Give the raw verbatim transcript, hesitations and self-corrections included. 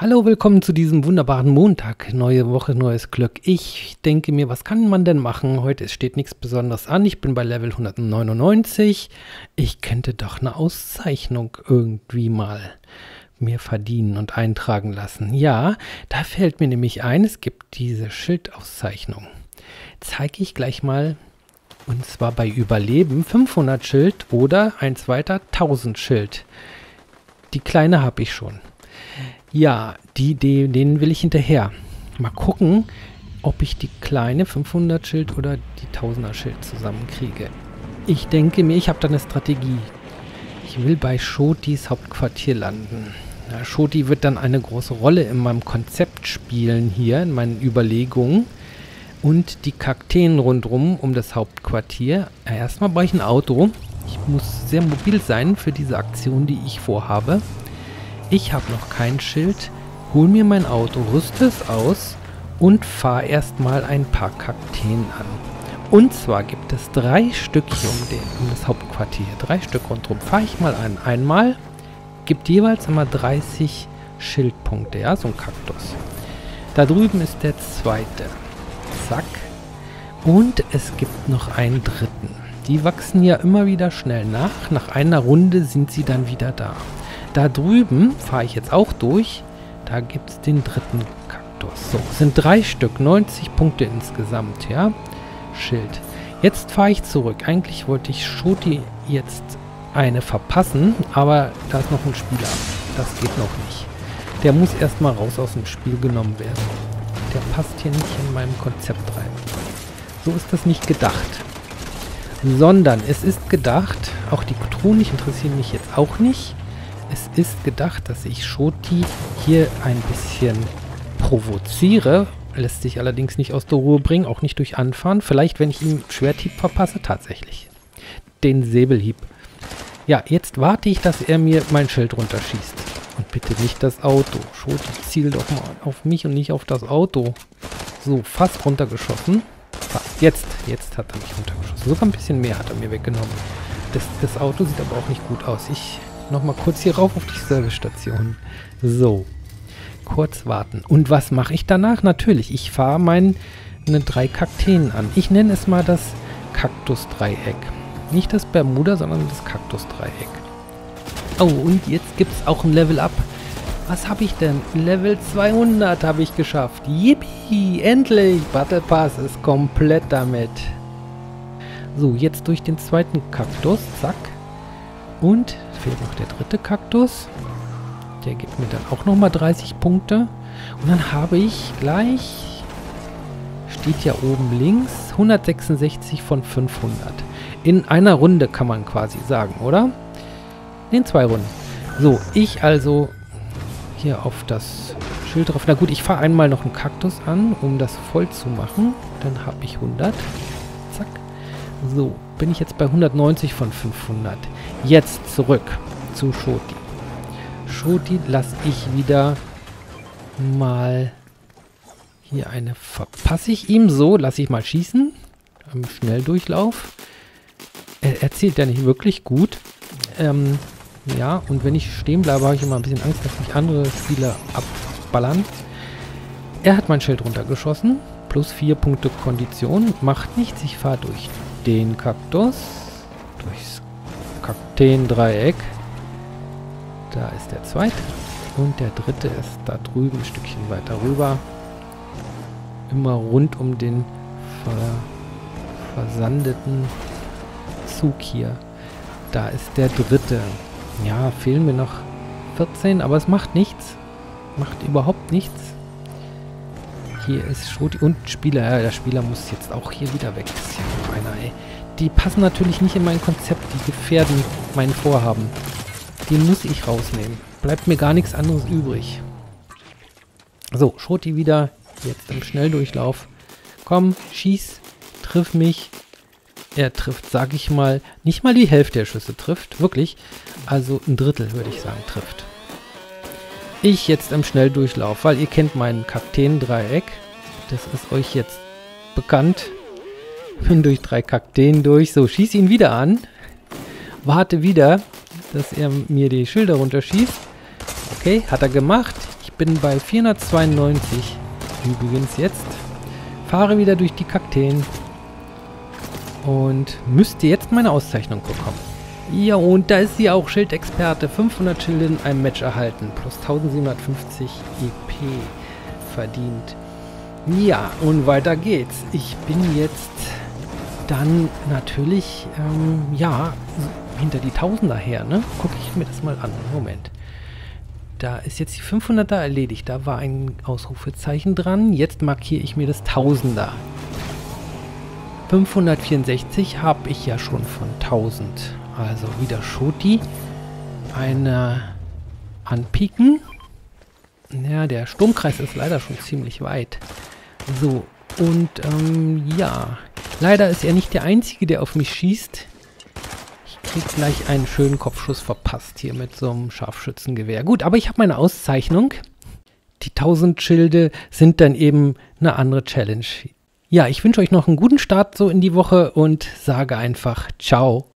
Hallo, willkommen zu diesem wunderbaren Montag. Neue Woche, neues Glück. Ich denke mir, was kann man denn machen? Heute steht nichts Besonderes an. Ich bin bei Level hundertneunundneunzig. Ich könnte doch eine Auszeichnung irgendwie mal mir verdienen und eintragen lassen. Ja, da fällt mir nämlich ein, es gibt diese Schildauszeichnung. Zeige ich gleich mal, und zwar bei Überleben fünfhundert Schild oder ein zweiter tausend Schild. Die kleine habe ich schon. Ja, die, die, denen will ich hinterher. Mal gucken, ob ich die kleine fünfhundert Schild oder die tausender Schild zusammenkriege. Ich denke mir, ich habe da eine Strategie. Ich will bei Schotis Hauptquartier landen. Ja, Schoti wird dann eine große Rolle in meinem Konzept spielen hier, in meinen Überlegungen. Und die Kakteen rundherum um das Hauptquartier. Ja, erstmal brauche ich ein Auto. Ich muss sehr mobil sein für diese Aktion, die ich vorhabe. Ich habe noch kein Schild, hol mir mein Auto, rüste es aus und fahre erstmal ein paar Kakteen an. Und zwar gibt es drei Stück hier um, den, um das Hauptquartier, drei Stück rundherum. Fahre ich mal an. Einmal gibt jeweils immer dreißig Schildpunkte, ja, so ein Kaktus. Da drüben ist der zweite. Zack. Und es gibt noch einen dritten. Die wachsen ja immer wieder schnell nach. Nach einer Runde sind sie dann wieder da. Da drüben fahre ich jetzt auch durch. Da gibt es den dritten Kaktus. So, sind drei Stück, neunzig Punkte insgesamt, ja? Schild. Jetzt fahre ich zurück. Eigentlich wollte ich Schoti jetzt eine verpassen, aber da ist noch ein Spieler. Das geht noch nicht. Der muss erstmal raus aus dem Spiel genommen werden. Der passt hier nicht in meinem Konzept rein. So ist das nicht gedacht. Sondern es ist gedacht, auch die Truhen interessieren mich jetzt auch nicht. Es ist gedacht, dass ich Schoti hier ein bisschen provoziere. Lässt sich allerdings nicht aus der Ruhe bringen, auch nicht durch Anfahren. Vielleicht, wenn ich ihm Schwerthieb verpasse, tatsächlich. Den Säbelhieb. Ja, jetzt warte ich, dass er mir mein Schild runterschießt. Und bitte nicht das Auto. Schoti, ziel doch mal auf mich und nicht auf das Auto. So, fast runtergeschossen. Jetzt, jetzt hat er mich runtergeschossen. Sogar ein bisschen mehr hat er mir weggenommen. Das, das Auto sieht aber auch nicht gut aus. Ich... Nochmal kurz hier rauf auf die Servicestation. So. Kurz warten. Und was mache ich danach? Natürlich, ich fahre meine drei Kakteen an. Ich nenne es mal das Kaktusdreieck. Nicht das Bermuda, sondern das Kaktusdreieck. Oh, und jetzt gibt es auch ein Level-Up. Was habe ich denn? Level zweihundert habe ich geschafft. Yippie, endlich! Battle Pass ist komplett damit. So, jetzt durch den zweiten Kaktus. Zack. Und fehlt noch der dritte Kaktus. Der gibt mir dann auch nochmal dreißig Punkte. Und dann habe ich gleich, steht ja oben links, hundertsechsundsechzig von fünfhundert. In einer Runde kann man quasi sagen, oder? In zwei Runden. So, ich also hier auf das Schild drauf. Na gut, ich fahre einmal noch einen Kaktus an, um das voll zu machen. Dann habe ich hundert. Zack. So, bin ich jetzt bei hundertneunzig von fünfhundert. Jetzt zurück zu Schoti. Schoti lasse ich wieder mal hier eine verpasse ich ihm. So, lasse ich mal schießen. Im Schnelldurchlauf. Er, er zählt ja nicht wirklich gut. Ähm, ja, und wenn ich stehen bleibe, habe ich immer ein bisschen Angst, dass mich andere Spieler abballern. Er hat mein Schild runtergeschossen. Plus vier Punkte Kondition. Macht nichts. Ich fahre durch den Kaktus. Durchs Kakteen-Dreieck. Da ist der zweite. Und der dritte ist da drüben, ein Stückchen weiter rüber. Immer rund um den ver versandeten Zug hier. Da ist der dritte. Ja, fehlen mir noch vierzehn, aber es macht nichts. Macht überhaupt nichts. Hier ist Schoti und Spieler. Ja, der Spieler muss jetzt auch hier wieder weg. Das ist ja noch einer, ey. Die passen natürlich nicht in mein Konzept. Die gefährden mein Vorhaben. Die muss ich rausnehmen. Bleibt mir gar nichts anderes übrig. So, Schoti wieder. Jetzt im Schnelldurchlauf. Komm, schieß. Triff mich. Er trifft, sag ich mal, nicht mal die Hälfte der Schüsse trifft. Wirklich. Also ein Drittel, würde ich sagen, trifft. Ich jetzt im Schnelldurchlauf, weil ihr kennt meinen Kakteen-Dreieck. Das ist euch jetzt bekannt. Bin durch drei Kakteen durch. So, schieße ihn wieder an. Warte wieder, dass er mir die Schilder runterschießt. Okay, hat er gemacht. Ich bin bei vierhundertzweiundneunzig übrigens jetzt. Fahre wieder durch die Kakteen und müsste jetzt meine Auszeichnung bekommen. Ja, und da ist sie auch, Schildexperte. fünfhundert Schilde in einem Match erhalten. Plus tausendsiebenhundertfünfzig E P verdient. Ja, und weiter geht's. Ich bin jetzt dann natürlich, ähm, ja, hinter die Tausender her, ne? Gucke ich mir das mal an. Moment. Da ist jetzt die fünfhunderter erledigt. Da war ein Ausrufezeichen dran. Jetzt markiere ich mir das Tausender. fünfhundertvierundsechzig habe ich ja schon von tausend. Also wieder Schoti. Eine anpicken. Ja, der Sturmkreis ist leider schon ziemlich weit. So, und ähm, ja. Leider ist er nicht der Einzige, der auf mich schießt. Ich krieg gleich einen schönen Kopfschuss verpasst hier mit so einem Scharfschützengewehr. Gut, aber ich habe meine Auszeichnung. Die tausend Schilde sind dann eben eine andere Challenge. Ja, ich wünsche euch noch einen guten Start so in die Woche und sage einfach Ciao.